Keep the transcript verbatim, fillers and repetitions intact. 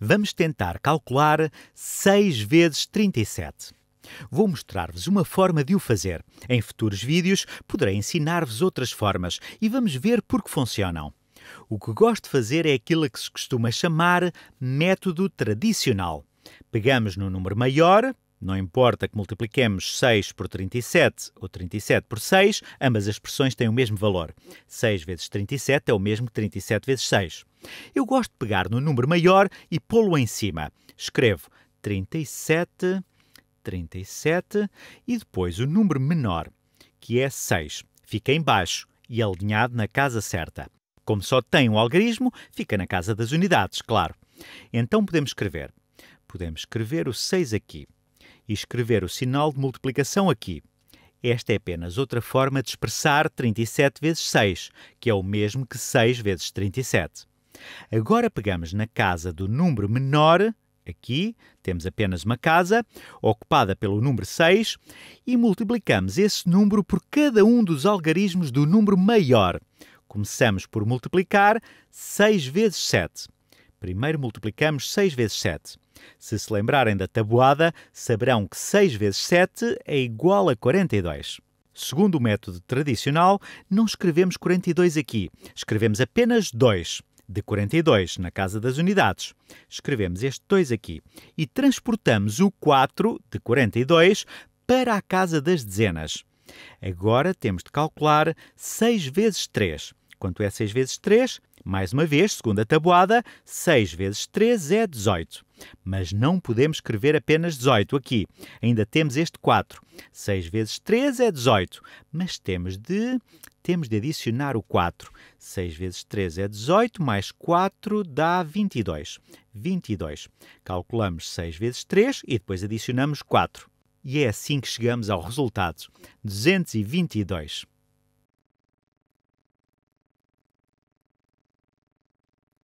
Vamos tentar calcular seis vezes trinta e sete. Vou mostrar-vos uma forma de o fazer. Em futuros vídeos poderei ensinar-vos outras formas e vamos ver por que funcionam. O que gosto de fazer é aquilo que se costuma chamar método tradicional. Pegamos no número maior, não importa que multipliquemos seis por trinta e sete ou trinta e sete por seis, ambas as expressões têm o mesmo valor. seis vezes trinta e sete é o mesmo que trinta e sete vezes seis. Eu gosto de pegar no número maior e pô-lo em cima. Escrevo trinta e sete, trinta e sete e depois o número menor, que é seis. Fica em baixo e alinhado na casa certa. Como só tem um algarismo, fica na casa das unidades, claro. Então podemos escrever. Podemos escrever o seis aqui e escrever o sinal de multiplicação aqui. Esta é apenas outra forma de expressar trinta e sete vezes seis, que é o mesmo que seis vezes trinta e sete. Agora pegamos na casa do número menor, aqui temos apenas uma casa, ocupada pelo número seis, e multiplicamos esse número por cada um dos algarismos do número maior. Começamos por multiplicar seis vezes sete. Primeiro multiplicamos seis vezes sete. Se se lembrarem da tabuada, saberão que seis vezes sete é igual a quarenta e dois. Segundo o método tradicional, não escrevemos quarenta e dois aqui. Escrevemos apenas dois, de quarenta e dois, na casa das unidades. Escrevemos este dois aqui e transportamos o quatro, de quarenta e dois, para a casa das dezenas. Agora temos de calcular seis vezes três. Quanto é seis vezes três? Mais uma vez, segundo a tabuada, seis vezes três é dezoito. Mas não podemos escrever apenas dezoito aqui. Ainda temos este quatro. seis vezes três é dezoito. Mas temos de, temos de adicionar o quatro. seis vezes três é dezoito, mais quatro dá vinte e dois. vinte e dois. Calculamos seis vezes três e depois adicionamos quatro. E é assim que chegamos ao resultado, duzentos e vinte e dois.